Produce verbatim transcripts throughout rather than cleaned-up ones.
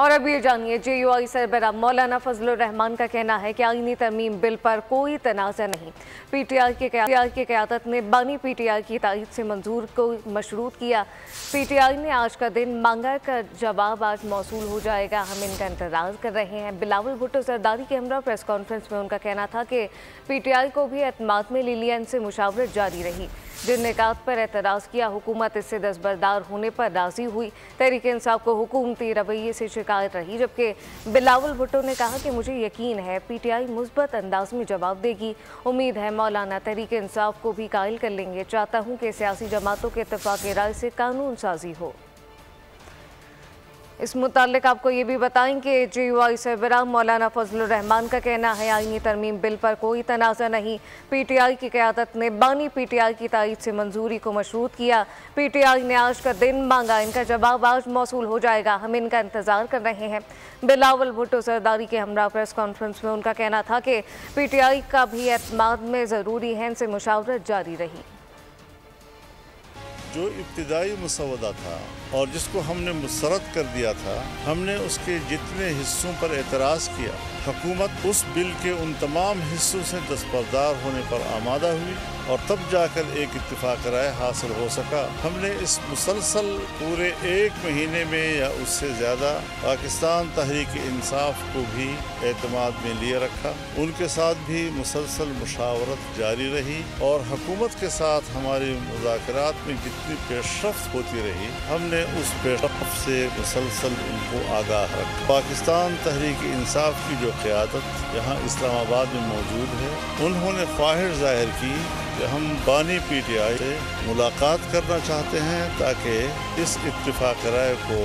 और अब ये जानिए, जे यू आई सरबराह मौलाना फजलुर रहमान का कहना है कि आईनी तरमीम बिल पर कोई तनाज़ा नहीं। पीटीआई के की क़यादत ने बानी पीटीआई की तारीफ से मंजूर को मशरूत किया। पीटीआई ने आज का दिन मांगा का जवाब आज मौसूल हो जाएगा, हम इनका इंतजार कर रहे हैं। बिलावल भुट्टो जरदारी के हमरा प्रेस कॉन्फ्रेंस में उनका कहना था कि पीटीआई को भी एतमाद में ले लिया, इनसे मुशावरत जारी रही। जिन निकात पर एतराज़ किया, हुकूमत इससे दस्तबरदार होने पर राजी हुई। तहरीक इंसाफ को हुकूमती रवैये से शिकायत रही, जबकि बिलावल भुट्टो ने कहा कि मुझे यकीन है पीटीआई मुस्बत अंदाज में जवाब देगी। उम्मीद है मौलाना तहरीक इंसाफ को भी कायल कर लेंगे। चाहता हूं कि सियासी जमातों के इत्तेफाक राय से कानून साजी हो। इस मुतालिक आपको ये भी बताएं कि जे यू आई सरबराह मौलाना फजलुर रहमान का कहना है आईनी तरमीम बिल पर कोई तनाज़ा नहीं। पीटीआई की क़यादत ने बानी पीटीआई की तारीफ से मंजूरी को मशरूत किया। पीटीआई ने आज का दिन मांगा, इनका जवाब आज मौसूल हो जाएगा, हम इनका इंतज़ार कर रहे हैं। बिलावल भुट्टो जरदारी के हमरा प्रेस कॉन्फ्रेंस में उनका कहना था कि पीटीआई का भी एतमाद में ज़रूरी है, इनसे मुशावरत जारी रही। जो इब्तदाई मसौदा था और जिसको हमने मुस्तरद कर दिया था, हमने उसके जितने हिस्सों पर एतराज़ किया, हुकूमत उस बिल के उन तमाम हिस्सों से दस्तबरदार होने पर आमादा हुई और तब जाकर एक इत्तिफाक राय हासिल हो सका। हमने इस मुसलसल पूरे एक महीने में या उससे ज़्यादा पाकिस्तान तहरीक इंसाफ को भी एतमाद में लिए रखा, उनके साथ भी मुसलसल मुशावरत जारी रही और हुकूमत के साथ हमारे मुज़ाकरात में जितनी पेशरफ्त होती रही, हमने उस पेशरफ्त से मुसलसल उनको आगाह रखा। पाकिस्तान तहरीक इंसाफ की जो क़यादत यहाँ इस्लामाबाद में मौजूद है, उन्होंने ख्वाहिश जाहिर की कि हम बानी पीटीआई से मुलाकात करना चाहते हैं ताकि इस इत्तिफाक राय को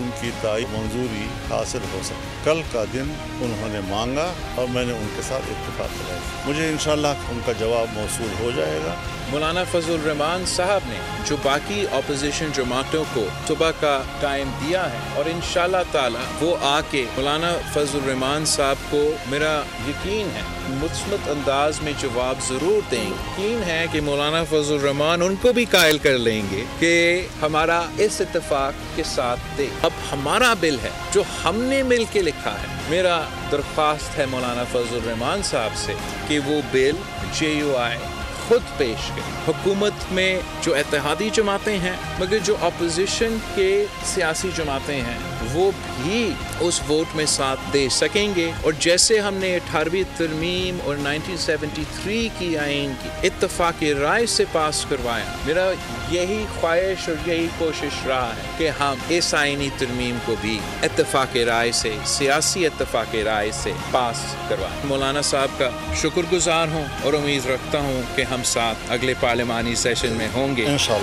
उनकी ताई मंजूरी हासिल हो सके। कल का दिन उन्होंने मांगा और मैंने उनके साथ इत्तिफाक राय की। मुझे इंशाल्लाह उनका जवाब मौसूल हो जाएगा। मौलाना फजलुर रहमान साहब ने जो बाकी अपोजिशन जमातों को सुबह का टाइम दिया है और इंशाल्लाह ताला वो आके मौलाना फजलुर रहमान साहब को मेरा यकीन है मुस्बत अंदाज में जवाब ज़रूर देंगे। यकीन है कि मौलाना फजलुर रहमान उनको भी कायल कर लेंगे कि हमारा इस इत्तेफाक के साथ दे। अब हमारा बिल है जो हमने मिल के लिखा है। मेरा दरख्वास्त है मौलाना फजलुर रहमान साहब से कि वो बिल जे यू आई खुद पेश करें। हुकूमत में जो इत्तेहादी जमातें हैं मगर जो अपोजिशन के सियासी जमातें हैं वो भी उस वोट में साथ दे सकेंगे। और जैसे हमने अठारहवीं तरमीम और उन्नीस सौ तिहत्तर की आइन की इत्तफाक राय से पास करवाया, मेरा यही ख्वाहिश और यही कोशिश रहा है कि हम इस आइनी तरमीम को भी इत्तफाक राय से, सियासी इत्तफाक राय से पास करवाएं। मौलाना साहब का शुक्रगुजार हूँ और उम्मीद रखता हूँ कि हम साथ अगले पार्लियामानी सेशन में होंगे इंशाल्लाह।